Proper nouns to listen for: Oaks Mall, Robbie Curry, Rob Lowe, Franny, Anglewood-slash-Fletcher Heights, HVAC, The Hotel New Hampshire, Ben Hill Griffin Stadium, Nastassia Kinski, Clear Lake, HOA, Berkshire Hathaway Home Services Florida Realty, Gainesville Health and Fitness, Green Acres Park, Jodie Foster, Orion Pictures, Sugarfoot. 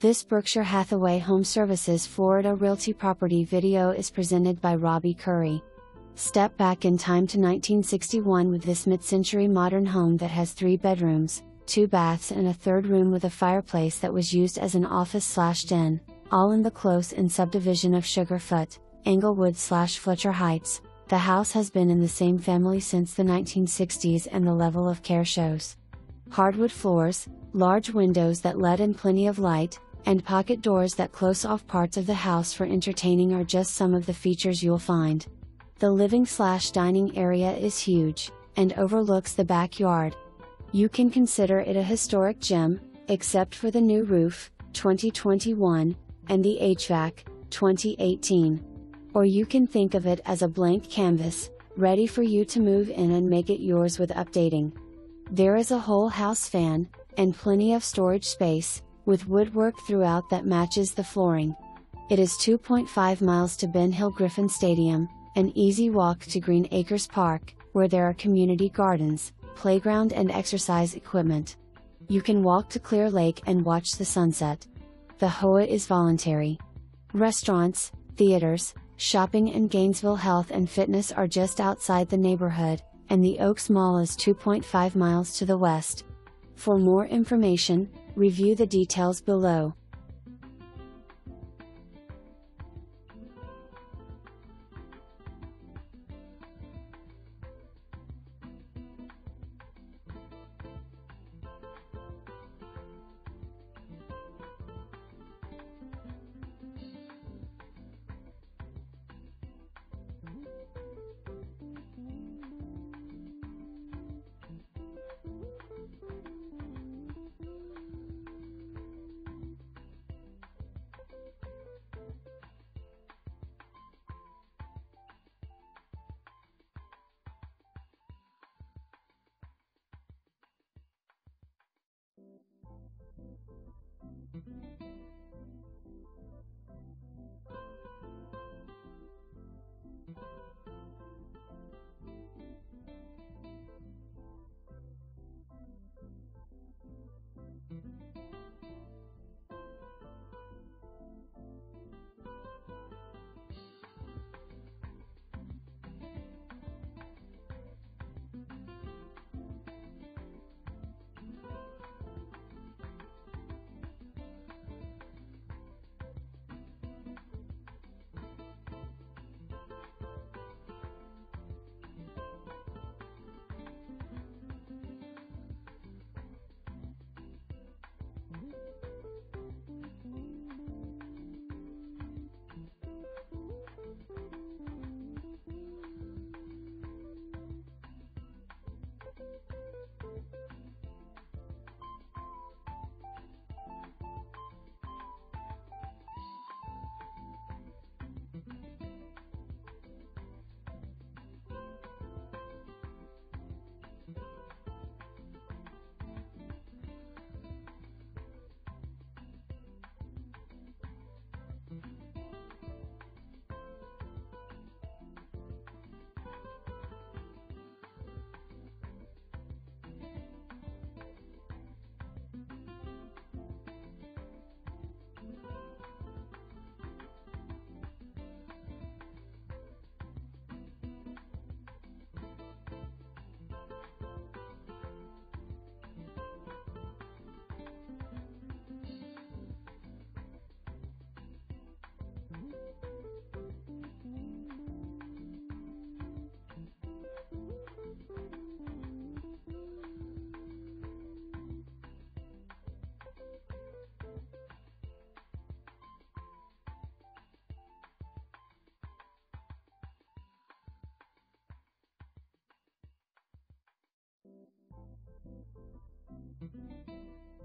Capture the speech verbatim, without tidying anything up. This Berkshire Hathaway Home Services Florida Realty property video is presented by Robbie Curry. Step back in time to nineteen sixty-one with this mid-century modern home that has three bedrooms, two baths and a third room with a fireplace that was used as an office-slash-den, all in the close-in subdivision of Sugarfoot, Anglewood-slash-Fletcher Heights. The house has been in the same family since the nineteen sixties and the level of care shows. Hardwood floors, large windows that let in plenty of light, and pocket doors that close off parts of the house for entertaining are just some of the features you'll find. The living-slash-dining area is huge, and overlooks the backyard. You can consider it a historic gem, except for the new roof, twenty twenty-one, and the H V A C, twenty eighteen. Or you can think of it as a blank canvas, ready for you to move in and make it yours with updating. There is a whole house fan, and plenty of storage space, with woodwork throughout that matches the flooring. It is two point five miles to Ben Hill Griffin Stadium, an easy walk to Green Acres Park, where there are community gardens, playground and exercise equipment. You can walk to Clear Lake and watch the sunset. The H O A is voluntary. Restaurants, theaters, shopping and Gainesville Health and Fitness are just outside the neighborhood, and the Oaks Mall is two point five miles to the west. For more information, review the details below. Thank you.